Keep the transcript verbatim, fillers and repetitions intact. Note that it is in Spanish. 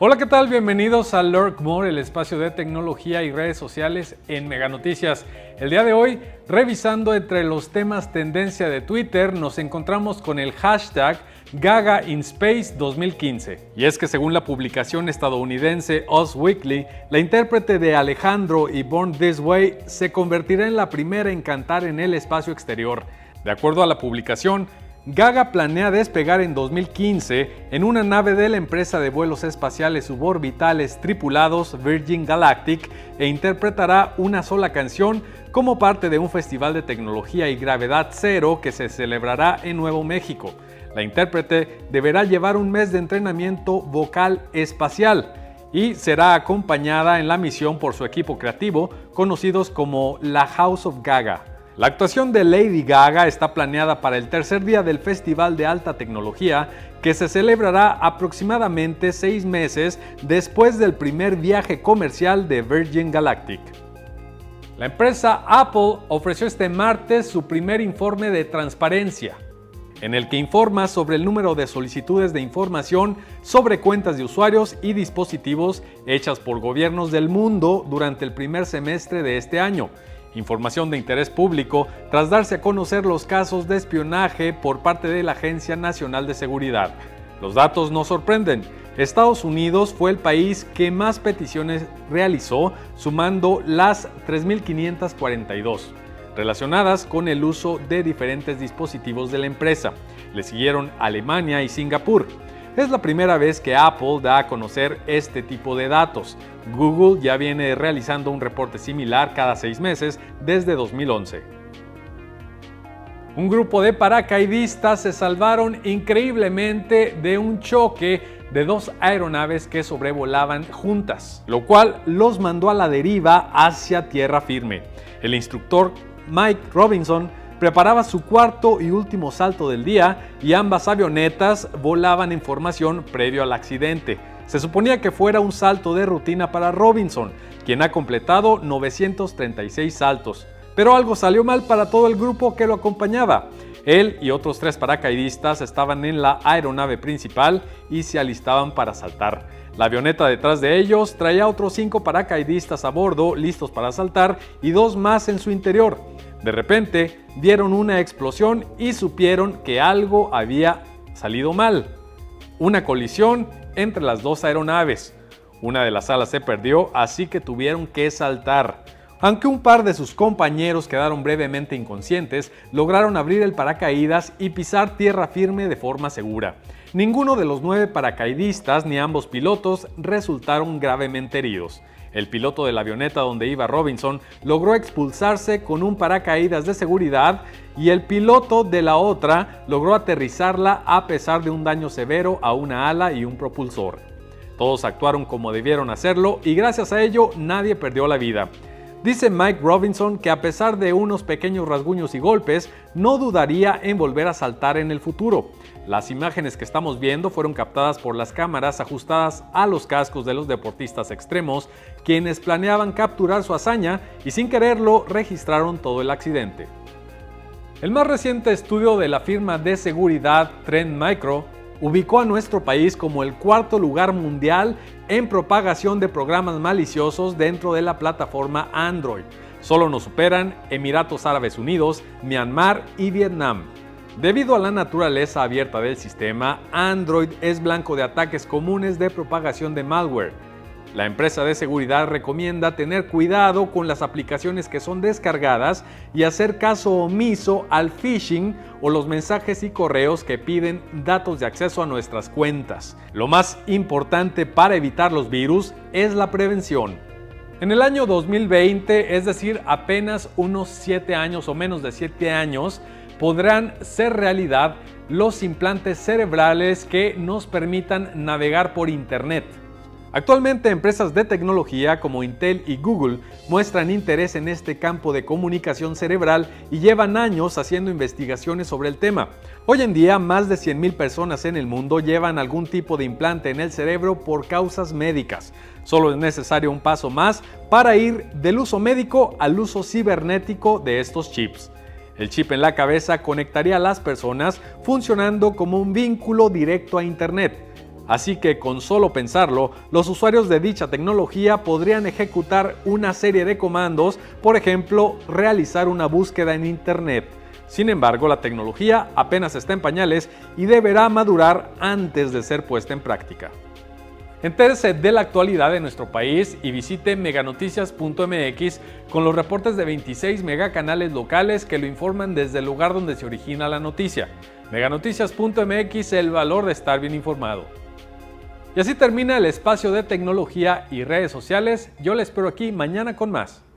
Hola, ¿qué tal? Bienvenidos a Lurkmoar, el espacio de tecnología y redes sociales en Meganoticias. El día de hoy, revisando entre los temas tendencia de Twitter, nos encontramos con el hashtag Gaga in Space dos mil quince. Y es que según la publicación estadounidense Us Weekly, la intérprete de Alejandro y Born This Way se convertirá en la primera en cantar en el espacio exterior. De acuerdo a la publicación, Gaga planea despegar en dos mil quince en una nave de la empresa de vuelos espaciales suborbitales tripulados Virgin Galactic e interpretará una sola canción como parte de un festival de tecnología y gravedad cero que se celebrará en Nuevo México. La intérprete deberá llevar un mes de entrenamiento vocal espacial y será acompañada en la misión por su equipo creativo, conocidos como la House of Gaga. La actuación de Lady Gaga está planeada para el tercer día del Festival de Alta Tecnología, que se celebrará aproximadamente seis meses después del primer viaje comercial de Virgin Galactic. La empresa Apple ofreció este martes su primer informe de transparencia, en el que informa sobre el número de solicitudes de información sobre cuentas de usuarios y dispositivos hechas por gobiernos del mundo durante el primer semestre de este año. Información de interés público tras darse a conocer los casos de espionaje por parte de la Agencia Nacional de Seguridad. Los datos no sorprenden. Estados Unidos fue el país que más peticiones realizó, sumando las tres mil quinientas cuarenta y dos, relacionadas con el uso de diferentes dispositivos de la empresa. Le siguieron Alemania y Singapur. Es la primera vez que Apple da a conocer este tipo de datos. Google ya viene realizando un reporte similar cada seis meses desde dos mil once. Un grupo de paracaidistas se salvaron increíblemente de un choque de dos aeronaves que sobrevolaban juntas, lo cual los mandó a la deriva hacia tierra firme. El instructor Mike Robinson preparaba su cuarto y último salto del día y ambas avionetas volaban en formación previo al accidente. Se suponía que fuera un salto de rutina para Robinson, quien ha completado novecientos treinta y seis saltos, pero algo salió mal para todo el grupo que lo acompañaba. Él y otros tres paracaidistas estaban en la aeronave principal y se alistaban para saltar. La avioneta detrás de ellos traía otros cinco paracaidistas a bordo listos para saltar y dos más en su interior. De repente, vieron una explosión y supieron que algo había salido mal. Una colisión entre las dos aeronaves. Una de las alas se perdió, así que tuvieron que saltar. Aunque un par de sus compañeros quedaron brevemente inconscientes, lograron abrir el paracaídas y pisar tierra firme de forma segura. Ninguno de los nueve paracaidistas ni ambos pilotos resultaron gravemente heridos. El piloto de la avioneta donde iba Robinson logró expulsarse con un paracaídas de seguridad y el piloto de la otra logró aterrizarla a pesar de un daño severo a una ala y un propulsor. Todos actuaron como debieron hacerlo y gracias a ello nadie perdió la vida. Dice Mike Robinson que a pesar de unos pequeños rasguños y golpes, no dudaría en volver a saltar en el futuro. Las imágenes que estamos viendo fueron captadas por las cámaras ajustadas a los cascos de los deportistas extremos, quienes planeaban capturar su hazaña y sin quererlo registraron todo el accidente. El más reciente estudio de la firma de seguridad Trend Micro ubicó a nuestro país como el cuarto lugar mundial en propagación de programas maliciosos dentro de la plataforma Android. Solo nos superan Emiratos Árabes Unidos, Myanmar y Vietnam. Debido a la naturaleza abierta del sistema, Android es blanco de ataques comunes de propagación de malware. La empresa de seguridad recomienda tener cuidado con las aplicaciones que son descargadas y hacer caso omiso al phishing o los mensajes y correos que piden datos de acceso a nuestras cuentas. Lo más importante para evitar los virus es la prevención. En el año dos mil veinte, es decir, apenas unos siete años o menos de siete años, podrán ser realidad los implantes cerebrales que nos permitan navegar por Internet. Actualmente, empresas de tecnología como Intel y Google muestran interés en este campo de comunicación cerebral y llevan años haciendo investigaciones sobre el tema. Hoy en día, más de cien mil personas en el mundo llevan algún tipo de implante en el cerebro por causas médicas. Solo es necesario un paso más para ir del uso médico al uso cibernético de estos chips. El chip en la cabeza conectaría a las personas funcionando como un vínculo directo a Internet. Así que con solo pensarlo, los usuarios de dicha tecnología podrían ejecutar una serie de comandos, por ejemplo, realizar una búsqueda en Internet. Sin embargo, la tecnología apenas está en pañales y deberá madurar antes de ser puesta en práctica. Entérese de la actualidad de nuestro país y visite meganoticias punto m x con los reportes de veintiséis megacanales locales que lo informan desde el lugar donde se origina la noticia. meganoticias punto m x, el valor de estar bien informado. Y así termina el espacio de tecnología y redes sociales. Yo les espero aquí mañana con más.